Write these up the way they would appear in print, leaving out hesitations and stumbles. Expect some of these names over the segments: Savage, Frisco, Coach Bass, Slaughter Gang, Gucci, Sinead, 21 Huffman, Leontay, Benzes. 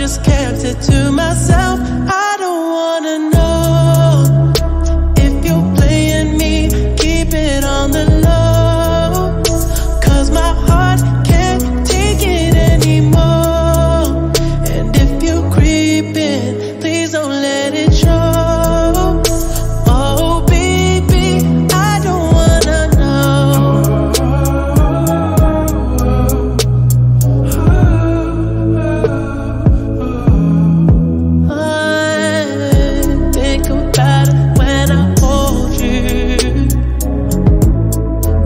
just kept it to myself. I don't wanna know if you're playing me, keep it on the low, cause my heart can't take it anymore. And if you're creeping, please don't let it show. Oh baby, I don't wanna know. I think about it when I hold you.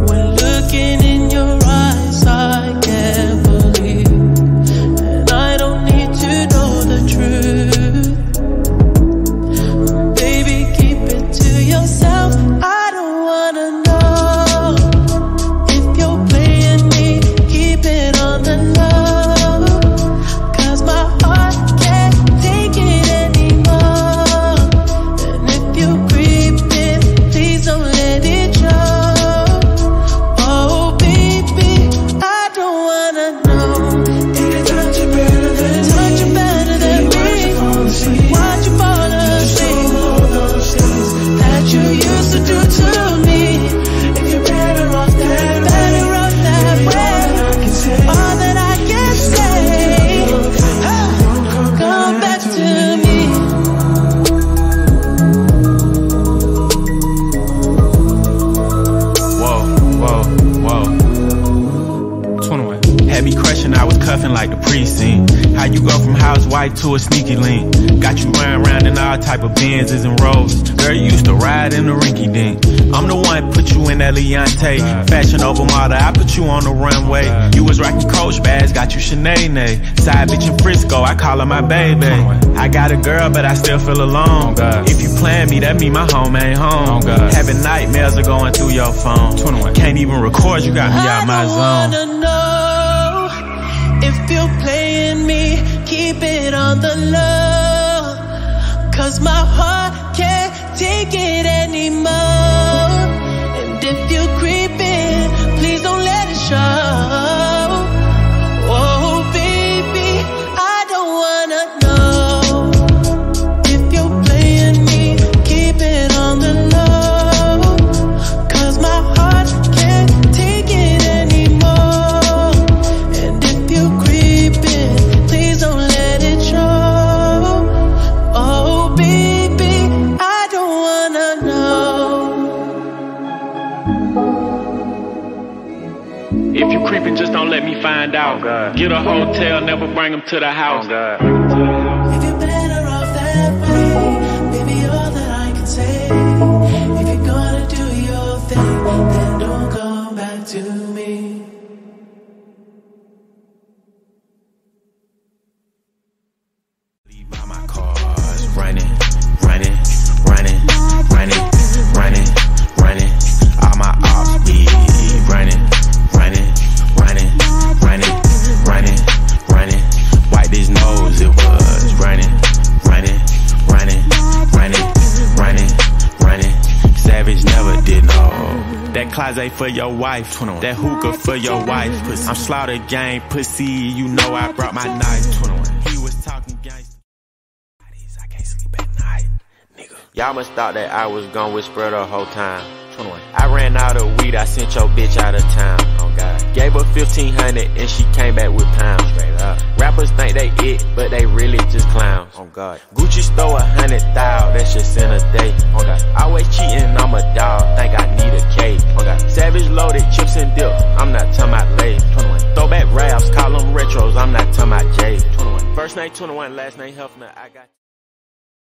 When looking in your eyes, I can't believe. And I don't need to know the truth. Baby, keep it to yourself. I don't wanna know if you're playing me, keep it on the low, cause my heart can't take it anymore. And if you're creeping, please don't let it show. Oh baby, I don't wanna know. Did I touch you better than me? Touch you better than me? Watch you fall asleep. That you used to do to me. If you're better off that way, all that I can say, come back to me. Whoa, 21. Had me crushing, I was cuffing like the precinct. How you go from housewife to a sneaky link? Got you running around in all type of Benzes and Rolls. Girl, you used to ride in the rinky dink. I'm the one put you in that Leontay. Fashion over model, I put you on the runway. You was rocking Coach Bass, got you Sinead. Side bitch in Frisco, I call her my baby. I got a girl, but I still feel alone. If you playing me, that mean my home ain't home. Having nightmares are going through your phone. Can't even record, you got me out my I don't zone. wanna know if you're playing me, keep it on the low, cause my heart can't take it anymore. And if you're creeping, please don't let it show. Oh baby, I don't wanna know if you're playing me, keep it on the low, cause my heart can't take it anymore. And if you're creeping, please don't let it show. Oh baby, I don't wanna know. If you creeping, just don't let me find out. Get a hotel, never bring them to the house. If you're better off that way, baby, all that I can say. If you're gonna do your thing, then don't come back to me. Leave by my cars, running. All my ops be running. Wipe this nose, it was running. Savage never did no. That closet for your wife, that hookah for your wife. I'm Slaughter Gang, pussy, you know I brought my knife. He was talking gangsta. I can't sleep at night, nigga. Y'all must thought that I was gonna whisper the whole time. I ran out of weed, I sent your bitch out of town. Gave her 1500 and she came back with pounds. Rappers think they it, but they really just clowns. Gucci stole 100 thou, that shit in a day. Always cheating, I'm a dog, think I need a cake. Savage loaded, chips and dip, I'm not talking about late. Throwback raps, call them retros, I'm not talking about J. First name 21, last name Huffman, I got